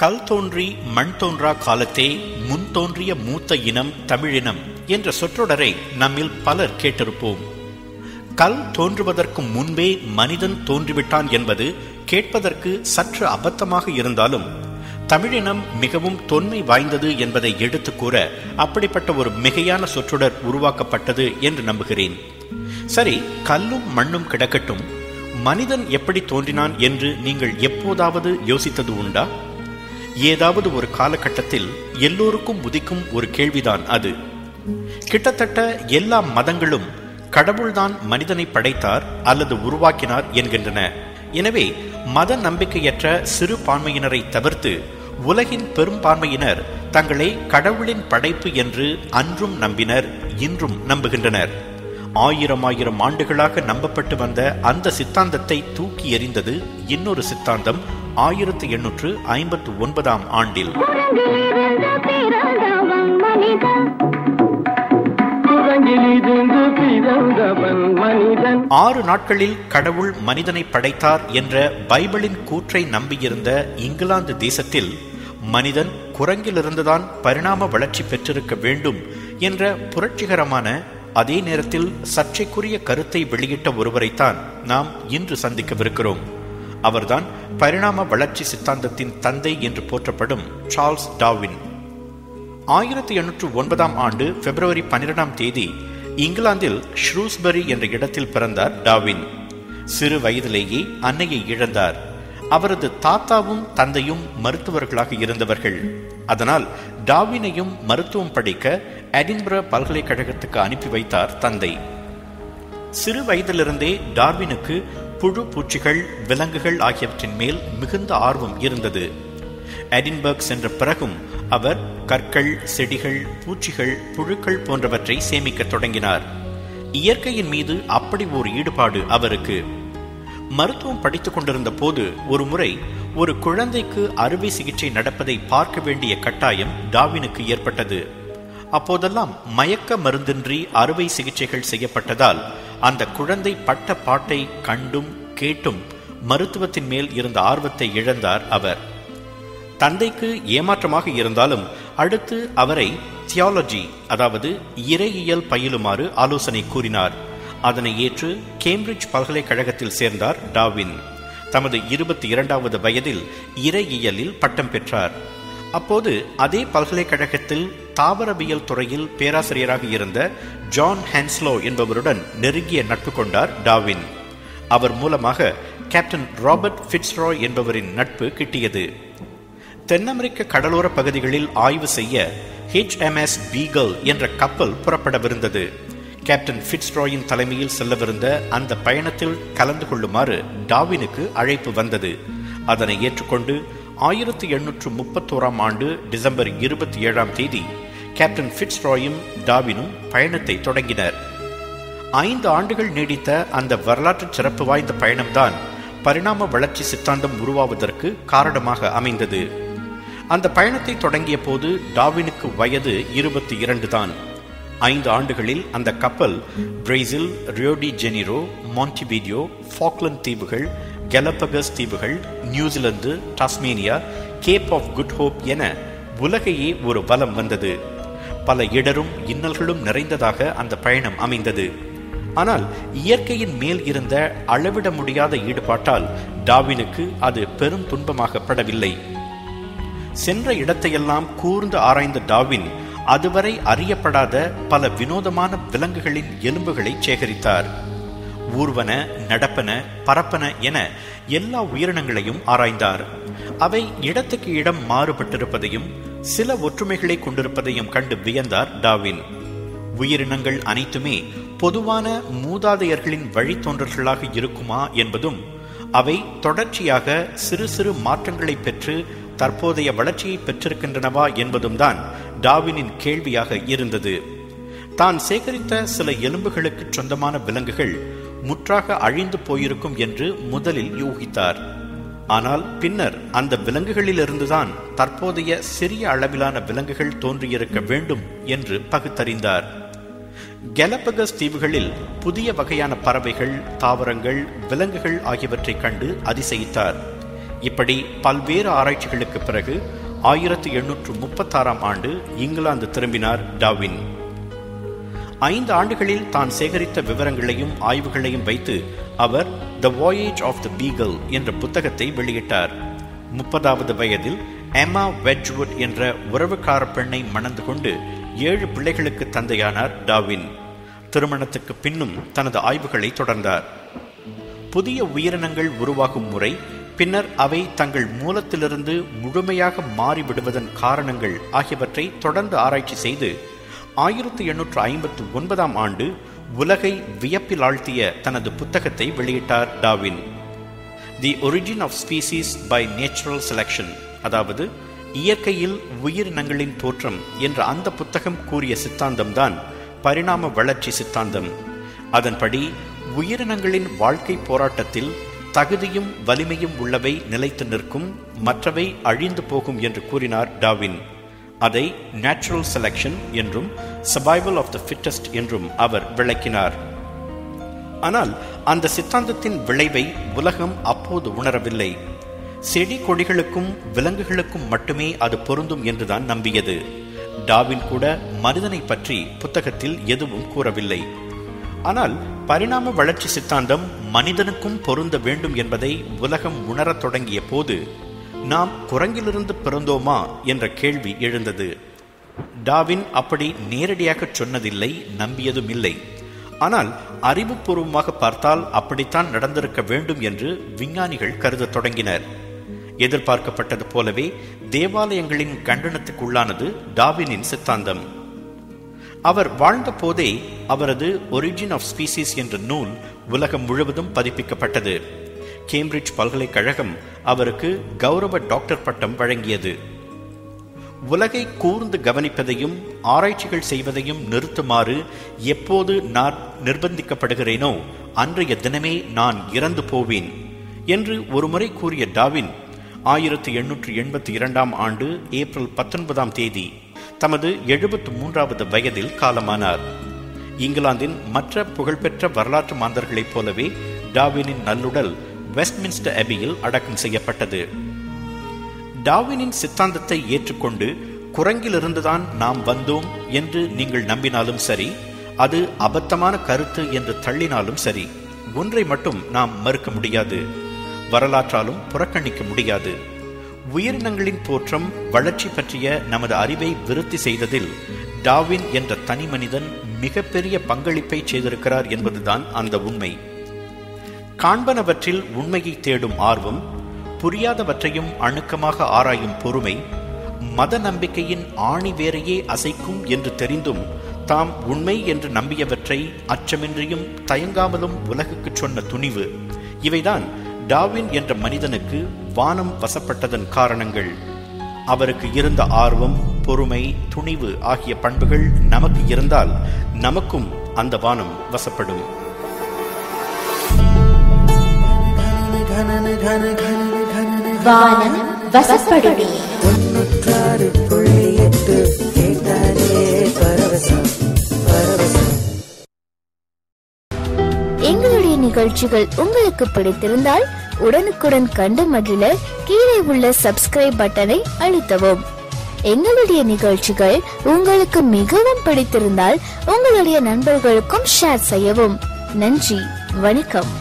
கல் தோன்றி மண் தோன்றா காலத்தே முன் தோன்றிய மூத்த இனம் தமிழினம் என்ற சொற்றொடரை நம்மில் பலர் கேட்டிருப்போம். கல் தோன்றுவதற்கு முன்பே மனிதன் தோன்றிவிட்டான் என்பது கேட்பதற்கு சற்று அபத்தமாக இருந்தாலும் தமிழினம் மிகவும் தொன்மை வாய்ந்தது என்பதை எடுத்து கூற அப்படிப்பட்ட ஒரு மிகையான சொற்றொடர் உருவாக்கப்பட்டது என்று நம்புகிறேன். சரி, கல்லும் மண்ணும் கிடக்கட்டும், மனிதன் எப்படி தோன்றினான் என்று நீங்கள் எப்போதாவது யோசித்தது உண்டா? ஏதாவது ஒரு காலகட்டத்தில் எல்லோருக்கும் உதிக்கும் ஒரு கேள்விதான் அது. கிட்டத்தட்ட எல்லா மதங்களும் கடவுள்தான் மனிதனை படைத்தார் அல்லது உருவாக்கினார் என்கின்றன. எனவே மத நம்பிக்கையற்ற சிறுபான்மையினரை தவிர்த்து உலகின் பெரும்பான்மையினர் தங்களை கடவுளின் படைப்பு என்று அன்றும் நம்பினர், இன்றும் நம்புகின்றனர். ஆயிரம் ஆயிரம் ஆண்டுகளாக நம்பப்பட்டு வந்த அந்த சித்தாந்தத்தை தூக்கி எறிந்தது இன்னொரு சித்தாந்தம் 1859 ஆண்டில். ஆறு நாட்களில் கடவுள் மனிதனை படைத்தார் என்ற பைபிளின் கூற்றை நம்பியிருந்த இங்கிலாந்து தேசத்தில் மனிதன் குரங்கிலிருந்துதான் பரிணாம வளர்ச்சி பெற்றிருக்க வேண்டும் என்ற புரட்சிகரமான, அதே நேரத்தில் சர்ச்சைக்குரிய கருத்தை வெளியிட்ட ஒருவரைத்தான் நாம் இன்று சந்திக்கவிருக்கிறோம். அவர்தான் பரிணாம வளர்ச்சி சித்தாந்தத்தின் தந்தை என்று போற்றப்படும் சார்ல்ஸ் டார்வின். 1809 ஆண்டு February 12 இங்கிலாந்தில் ஷ்ரூஸ்பரி என்ற இடத்தில் பிறந்தார் டார்வின். சிறு வயதிலேயே அன்னையை இழந்தார். அவரது தாத்தாவும் தந்தையும் மருத்துவர்களாக இருந்தவர்கள். அதனால் டார்வினையும் மருத்துவம் படிக்க எடின்பரோ பல்கலைக்கழகத்துக்கு அனுப்பி வைத்தார் தந்தை. சிறு வயதிலிருந்தே டார்வினுக்கு புழு, பூச்சிகள், விலங்குகள் ஆகியவற்றின் மேல் மிகுந்த ஆர்வம் இருந்தது. எடின்பர்க் சென்ற பிறகும் அவர் கற்கள், செடிகள், பூச்சிகள், புழுக்கள் போன்றவற்றை சேமிக்க தொடங்கினார். இயற்கையின் மீது அப்படி ஒரு ஈடுபாடு அவருக்கு. மருத்துவம் படித்துக் கொண்டிருந்த போது ஒரு முறை ஒரு குழந்தைக்கு அறுவை சிகிச்சை நடப்பதை பார்க்க வேண்டிய கட்டாயம் டார்வினுக்கு ஏற்பட்டது. அப்போதெல்லாம் மயக்க மருந்தின்றி அறுவை சிகிச்சைகள் செய்யப்பட்டதால் அந்த குழந்தை பட்ட பாட்டை கண்டும் கேட்டும் மருத்துவத்தின் மேல் இருந்த ஆர்வத்தை இழந்தார் அவர். தந்தைக்கு ஏமாற்றமாக இருந்தாலும் அடுத்து அவரை தியாலஜி, அதாவது இறையியல் பயிலுமாறு ஆலோசனை கூறினார். அதனை ஏற்று கேம்பிரிட்ஜ் பல்கலைக்கழகத்தில் சேர்ந்தார் டார்வின். தமது 22வது வயதில் இறையியலில் பட்டம் பெற்றார். அப்போது அதே பல்கலைக்கழகத்தில் தாவரவியல் துறையில் பேராசிரியராக இருந்த ஜான் ஹென்ஸ்லோ என்பவருடன் நெருங்கிய நட்பு கொண்டார் டார்வின். அவர் மூலமாக கேப்டன் ராபர்ட் ஃபிட்ஸ்ராய் என்பவரின் நட்பு கிட்டியது. தென்னமெரிக்க கடலோர பகுதிகளில் ஆய்வு செய்ய HMS பீகல் என்ற கப்பல் புறப்படவிருந்தது. கேப்டன் ஃபிட்ஸ்ராயின் தலைமையில் செல்லவிருந்த அந்த பயணத்தில் கலந்து கொள்ளுமாறு டார்வினுக்கு அழைப்பு வந்தது. அதனை ஏற்றுக்கொண்டு 1831 ஆண்டு December 27 கேப்டன் ஃபிட்ஸ்ராயும் டார்வினும் பயணத்தை தொடங்கினர். 5 ஆண்டுகள் நீடித்த அந்த வரலாற்று சிறப்பு வாய்ந்த பயணம்தான் பரிணாம வளர்ச்சி சித்தாந்தம் உருவாவதற்கு காரணமாக அமைந்தது. அந்த பயணத்தை தொடங்கிய போது டார்வினுக்கு வயது 22 தான். 5 ஆண்டுகளில் அந்த கப்பல் பிரேசில், ரியோடி ஜெனிரோ, மாண்டிவீடியோ, ஃபாக்லண்ட் தீவுகள், கெலபகஸ் தீவுகள், New Zealand, Tasmania, gap of good hope என உலகையே ஒரு வலம் வந்தது. பல இடரும் இன்னல்களும் நிறைந்ததாக அந்த பயணம் அமைந்தது. ஆனால் இயற்கையின் மேல் இருந்த அளவிட முடியாத ஈடுபாட்டால் டார்வினுக்கு அது பெரும் துன்பமாகப்படவில்லை. சென்ற இடத்தையெல்லாம் கூர்ந்து ஆராய்ந்த டார்வின் அதுவரை அறியப்படாத பல வினோதமான விலங்குகளின் எலும்புகளை சேகரித்தார். ஊர்வன, நடப்பன, பரப்பன என எல்லா உயிரினங்களையும் ஆராய்ந்தார். அவை இடத்துக்கு இடம் மாறுபட்டிருப்பதையும் சில ஒற்றுமைகளை கொண்டிருப்பதையும் கண்டு வியந்தார் டார்வின். உயிரினங்கள் அனைத்துமே பொதுவான மூதாதையர்களின் வழித்தோன்றல்களாக இருக்குமா என்பதும் அவை தொடர்ச்சியாக சிறு சிறு மாற்றங்களை பெற்று தற்போதைய வளர்ச்சியை பெற்றிருக்கின்றனவா என்பதும் தான் டார்வினின் கேள்வியாக இருந்தது. தான் சேகரித்த சில எலும்புகளுக்கு சொந்தமான விலங்குகள் முற்றாக அழிந்து போயிருக்கும் என்று முதலில் யூகித்தார். ஆனால் பின்னர் அந்த விலங்குகளிலிருந்துதான் தற்போதைய சிறிய அளவிலான விலங்குகள் தோன்றியிருக்க வேண்டும் என்று பகுத்தறிந்தார். கலபகஸ் தீவுகளில் புதிய வகையான பறவைகள், தாவரங்கள், விலங்குகள் ஆகியவற்றை கண்டு அதிசயித்தார். இப்படி பல்வேறு ஆராய்ச்சிகளுக்கு பிறகு 1836 ஆண்டு இங்கிலாந்து திரும்பினார் டார்வின். 5 ஆண்டுகளில் தான் சேகரித்த விவரங்களையும் ஆய்வுகளையும் வைத்து அவர் The Voyage of the Beagle என்ற புத்தகத்தை வெளியிட்டார். 30வது வயதில் எம்மா வெட்ஜ்வுட் என்ற உறவுக்கார பெண்ணை மணந்து கொண்டு 7 பிள்ளைகளுக்கு தந்தையானார் டார்வின். திருமணத்துக்கு பின்னும் தனது ஆய்வுகளை தொடர்ந்தார். புதிய உயிரினங்கள் உருவாகும் முறை, பின்னர் அவை தங்கள் மூலத்திலிருந்து முழுமையாக மாறிவிடுவதன் காரணங்கள் ஆகியவற்றை தொடர்ந்து ஆராய்ச்சி செய்து 1859 ஆண்டு உலகை வியப்பில் ஆழ்த்திய தனது புத்தகத்தை வெளியிட்டார் Darwin. The origin of species by natural selection, அதாவது இயற்கையில் உயிரினங்களின் தோற்றம் என்ற அந்த புத்தகம் கூறிய சித்தாந்தம்தான் பரிணாம வளர்ச்சி சித்தாந்தம். அதன்படி உயிரினங்களின் வாழ்க்கை போராட்டத்தில் தகுதியும் வலிமையும் உள்ளவை நிலைத்து நிற்கும், மற்றவை அழிந்து போகும் என்று கூறினார் டார்வின். அதை நேச்சுரல் செலெக்ஷன் என்றும் சர்வைவல் ஆஃப் த ஃபிட்டஸ்ட் என்றும் அவர் விளக்கினார். ஆனால் அந்த சித்தாந்தத்தின் விளைவை உலகம் அப்போது உணரவில்லை. செடி கொடிகளுக்கும் விலங்குகளுக்கும் மட்டுமே அது பொருந்தும் என்றுதான் நம்பியது. டார்வின் கூட மனிதனை பற்றி புத்தகத்தில் எதுவும் கூறவில்லை. ஆனால் பரிணாம வளர்ச்சி சித்தாந்தம் மனிதனுக்கும் பொருந்த வேண்டும் என்பதை உலகம் உணரத் தொடங்கிய போது நாம் குரங்கிலிருந்து பிறந்தோமா என்ற கேள்வி எழுந்தது. டார்வின் அப்படி நேரடியாக சொன்னதில்லை, நம்பியதும் இல்லை. ஆனால் அறிவுபூர்வமாக பார்த்தால் அப்படித்தான் நடந்திருக்க வேண்டும் என்று விஞ்ஞானிகள் கருத தொடங்கினர். எதிர்பார்க்கப்பட்டது போலவே தேவாலயங்களின் கண்டனத்துக்குள்ளானது டார்வினின் சித்தாந்தம். அவர் வாழ்ந்த போதே அவரது ஒரிஜின் ஆஃப் ஸ்பீசிஸ் என்ற நூல் உலகம் முழுவதும் பதிப்பிக்கப்பட்டது. கேம்பிரிட்ஜ் பல்கலைக்கழகம் அவருக்கு கௌரவ டாக்டர் பட்டம் வழங்கியது. உலகை கூர்ந்து கவனிப்பதையும் ஆராய்ச்சிகள் செய்வதையும் நிறுத்துமாறு எப்போது நான் நிர்பந்திக்கப்படுகிறேனோ அன்றைய தினமே நான் இறந்து போவேன் என்று ஒருமுறை கூறிய டார்வின் 1882 ஆண்டு ஏப்ரல் 19 தேதி தமது 73வது வயதில் காலமானார். இங்கிலாந்தின் மற்ற புகழ்பெற்ற வரலாற்று மாந்தர்களைப் போலவே டார்வினின் நல்லுடல் வெஸ்ட்மின்ஸ்டர் அபியில் அடக்கம் செய்யப்பட்டது. டார்வினின் சித்தாந்தத்தை ஏற்றுக்கொண்டு குரங்கிலிருந்துதான் நாம் வந்தோம் என்று நீங்கள் நம்பினாலும் சரி, அது அபத்தமான கருத்து என்று தள்ளினாலும் சரி, ஒன்றை மட்டும் நாம் மறுக்க முடியாது, வரலாற்றாலும் புறக்கணிக்க முடியாது. உயிரினங்களின் தோற்றம் வளர்ச்சி பற்றிய நமது அறிவை விருத்தி செய்ததில் டார்வின் என்ற தனி மனிதன் மிகப்பெரிய பங்களிப்பை செய்திருக்கிறார் என்பதுதான் அந்த உண்மை. காண்பனவற்றில் உண்மையை தேடும் ஆர்வம், புரியாதவற்றையும் அணுக்கமாக ஆராயும் பொறுமை, மத நம்பிக்கையின் ஆணிவேரையே அசைக்கும் என்று தெரிந்தும் தாம் உண்மை என்று நம்பியவற்றை அச்சமின்றியும் தயங்காமலும் உலகுக்கு சொன்ன துணிவு, இவைதான் டார்வின் என்ற மனிதனுக்கு வானம் வசப்பட்டதன் காரணங்கள். அவருக்கு இருந்த ஆர்வம், பொறுமை, துணிவு ஆகிய பண்புகள் நமக்கு இருந்தால் நமக்கும் அந்த வானம் வசப்படும். வானம் வசப்படுமே. 96.8 கேட்டாலே பரவசம் பரவசம். எங்களுடைய நிகழ்ச்சிகள் உங்களுக்கு பிடித்திருந்தால் உடனுக்குடன் கண்டு மகிழ கீழே உள்ள சப்ஸ்கிரைப் பட்டனை அழுத்தவும். எங்களுடைய நிகழ்ச்சிகள் உங்களுக்கு மிகவும் பிடித்திருந்தால் உங்களுடைய நண்பர்களுக்கும் ஷேர் செய்யவும். நன்றி, வணக்கம்.